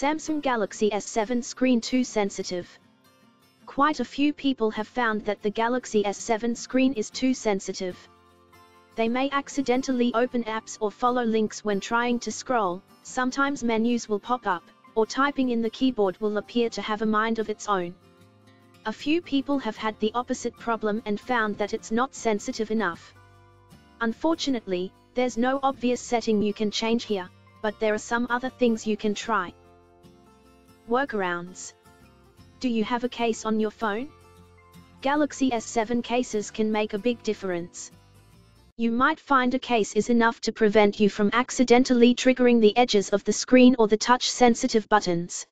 Samsung Galaxy S7 screen too sensitive. Quite a few people have found that the Galaxy S7 screen is too sensitive. They may accidentally open apps or follow links when trying to scroll, sometimes menus will pop up, or typing in the keyboard will appear to have a mind of its own. A few people have had the opposite problem and found that it's not sensitive enough. Unfortunately, there's no obvious setting you can change here, but there are some other things you can try. Workarounds. Do you have a case on your phone? Galaxy S7 cases can make a big difference. You might find a case is enough to prevent you from accidentally triggering the edges of the screen or the touch-sensitive buttons.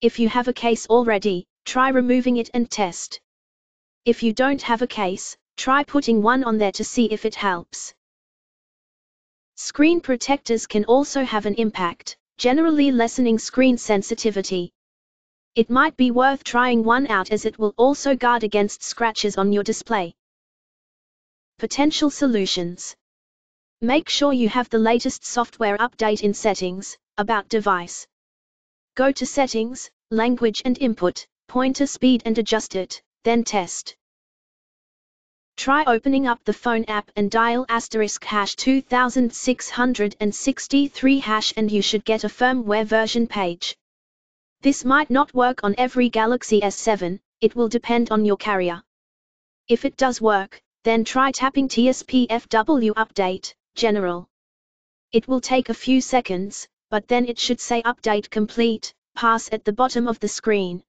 If you have a case already, try removing it and test. If you don't have a case, try putting one on there to see if it helps. Screen protectors can also have an impact, generally lessening screen sensitivity. It might be worth trying one out as it will also guard against scratches on your display. Potential solutions. Make sure you have the latest software update in Settings, About Device. Go to Settings, Language and Input, Pointer Speed and adjust it, then test. Try opening up the phone app and dial *#2663# and you should get a firmware version page. This might not work on every Galaxy S7, it will depend on your carrier. If it does work, then try tapping TSPFW Update, General. It will take a few seconds, but then it should say Update Complete, Pass at the bottom of the screen.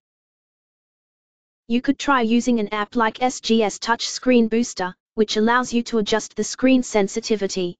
You could try using an app like SGS Touchscreen Booster, which allows you to adjust the screen sensitivity.